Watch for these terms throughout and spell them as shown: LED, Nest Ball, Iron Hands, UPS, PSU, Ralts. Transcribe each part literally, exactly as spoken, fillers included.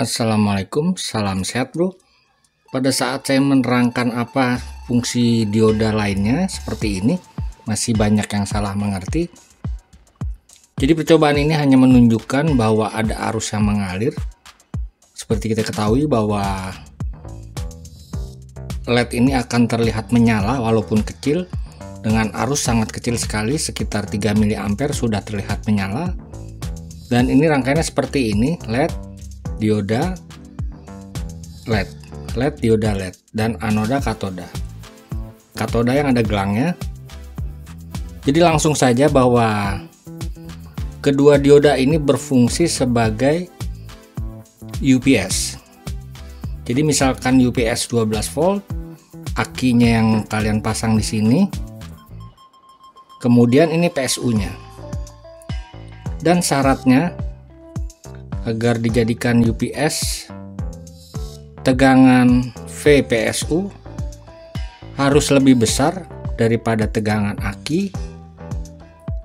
Assalamualaikum, salam sehat bro. Pada saat saya menerangkan apa fungsi dioda lainnya seperti ini, masih banyak yang salah mengerti. Jadi percobaan ini hanya menunjukkan bahwa ada arus yang mengalir. Seperti kita ketahui bahwa L E D ini akan terlihat menyala walaupun kecil, dengan arus sangat kecil sekali, sekitar tiga miliampere sudah terlihat menyala. Dan ini rangkaiannya seperti ini, L E D, dioda L E D, L E D, dioda L E D, dan anoda katoda. Katoda yang ada gelangnya. Jadi langsung saja bahwa kedua dioda ini berfungsi sebagai U P S. Jadi misalkan U P S dua belas volt, akinya yang kalian pasang di sini. Kemudian ini P S U-nya. Dan syaratnya agar dijadikan U P S, tegangan V P S U harus lebih besar daripada tegangan aki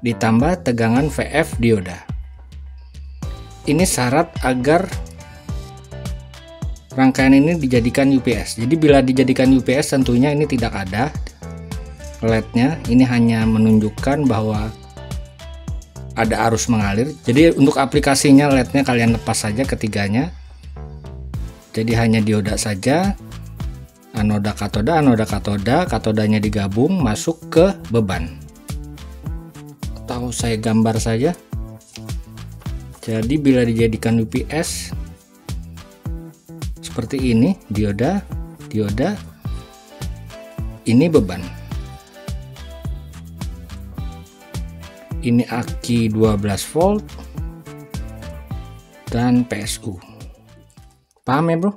ditambah tegangan V F dioda. Ini syarat agar rangkaian ini dijadikan U P S. Jadi bila dijadikan U P S, tentunya ini tidak ada L E D-nya, ini hanya menunjukkan bahwa ada arus mengalir. Jadi untuk aplikasinya L E D-nya kalian lepas saja ketiganya. Jadi hanya dioda saja, anoda katoda, anoda katoda, katodanya digabung masuk ke beban. Atau saya gambar saja. Jadi bila dijadikan U P S seperti ini, dioda, dioda, ini beban. Ini aki dua belas volt dan P S U. Paham ya bro?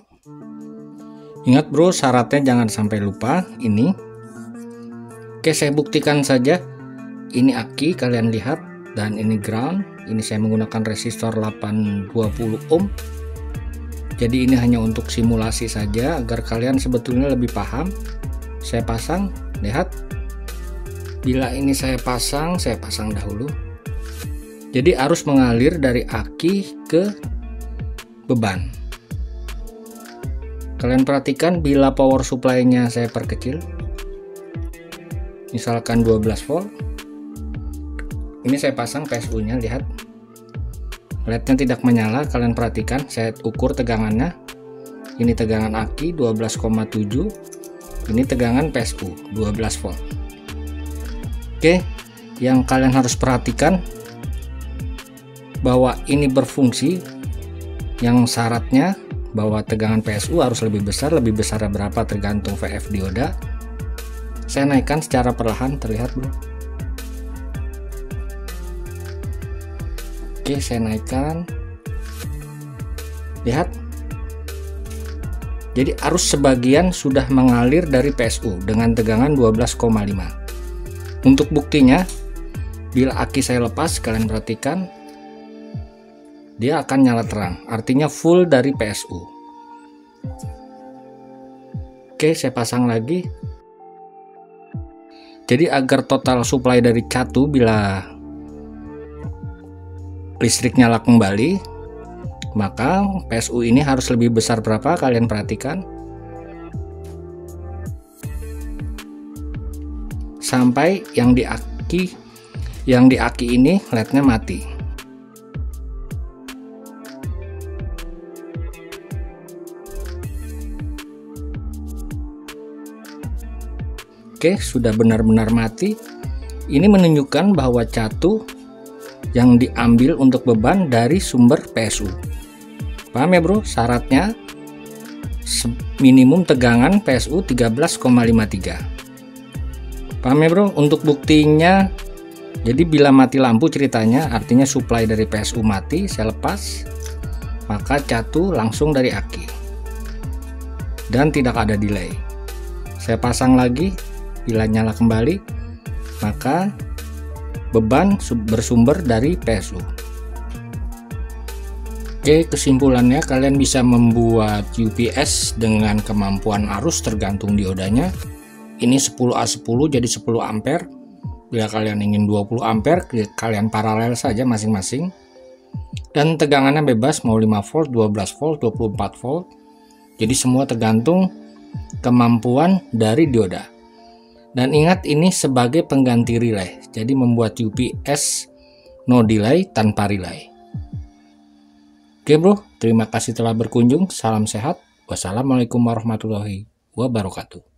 Ingat bro, syaratnya jangan sampai lupa ini. Oke, saya buktikan saja. Ini aki, kalian lihat, dan ini ground. Ini saya menggunakan resistor delapan ratus dua puluh ohm. Jadi ini hanya untuk simulasi saja agar kalian sebetulnya lebih paham. Saya pasang, lihat. Bila ini saya pasang, saya pasang dahulu. Jadi arus mengalir dari aki ke beban. Kalian perhatikan bila power supply-nya saya perkecil. Misalkan dua belas volt. Ini saya pasang P S U-nya, lihat. L E D-nya tidak menyala, kalian perhatikan, saya ukur tegangannya. Ini tegangan aki dua belas koma tujuh. Ini tegangan P S U dua belas volt. Oke, yang kalian harus perhatikan bahwa ini berfungsi, yang syaratnya bahwa tegangan P S U harus lebih besar, lebih besar berapa tergantung V F dioda. Saya naikkan secara perlahan, terlihat bro. Oke, saya naikkan. Lihat. Jadi arus sebagian sudah mengalir dari P S U dengan tegangan dua belas koma lima. Untuk buktinya, bila aki saya lepas, kalian perhatikan, dia akan nyala terang, artinya full dari P S U. Oke, saya pasang lagi. Jadi agar total supply dari catu bila listrik nyala kembali, maka P S U ini harus lebih besar berapa, kalian perhatikan. Sampai yang di aki yang di aki ini L E D-nya mati. Oke, sudah benar-benar mati. Ini menunjukkan bahwa catu yang diambil untuk beban dari sumber P S U. Paham ya bro? Syaratnya minimum tegangan P S U tiga belas koma lima tiga. Paham ya bro? Untuk buktinya, jadi bila mati lampu ceritanya, artinya supply dari P S U mati, saya lepas, maka catu langsung dari aki dan tidak ada delay. Saya pasang lagi, bila nyala kembali, maka beban bersumber dari P S U. Oke, kesimpulannya kalian bisa membuat U P S dengan kemampuan arus tergantung diodanya. Ini sepuluh A sepuluh jadi sepuluh ampere. Bila kalian ingin dua puluh ampere, kalian paralel saja masing-masing. dan tegangannya bebas, mau lima volt, dua belas volt, dua puluh empat volt. Jadi semua tergantung kemampuan dari dioda. Dan ingat, ini sebagai pengganti relay, jadi membuat U P S no delay tanpa relay. Oke bro, terima kasih telah berkunjung. Salam sehat. Wassalamualaikum warahmatullahi wabarakatuh.